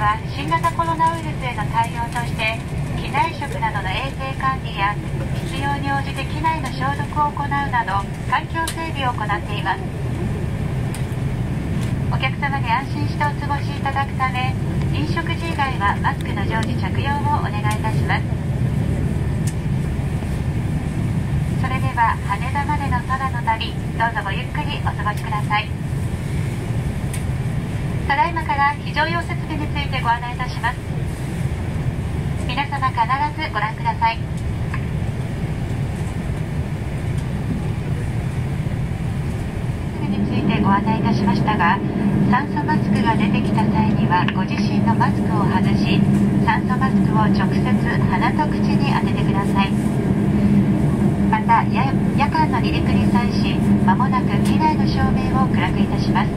は新型コロナウイルスへの対応として機内食などの衛生管理や必要に応じて機内の消毒を行うなど環境整備を行っています。お客様に安心してお過ごしいただくため、飲食時以外はマスクの常時着用をお願いいたします。それでは羽田までの空の旅、どうぞごゆっくりお過ごしください。ただいまから非常用設備についてご案内いたします。皆様必ずご覧ください。設備についてご案内いたしましたが、酸素マスクが出てきた際にはご自身のマスクを外し、酸素マスクを直接鼻と口に当ててください。また夜間の離陸に際し、まもなく機内の照明を暗くいたします。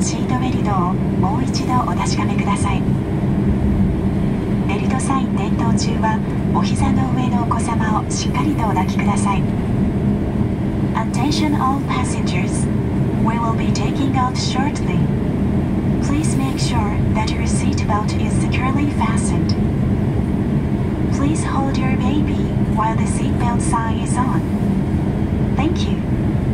シートベルトをもう一度お確かめください。ベルトサイン点灯中はお膝の上のお子様をしっかりとお抱きください。 Attention all passengers. We will be taking off shortly. Please make sure that your seatbelt is securely fastened. Please hold your baby while the seatbelt sign is on. Thank you.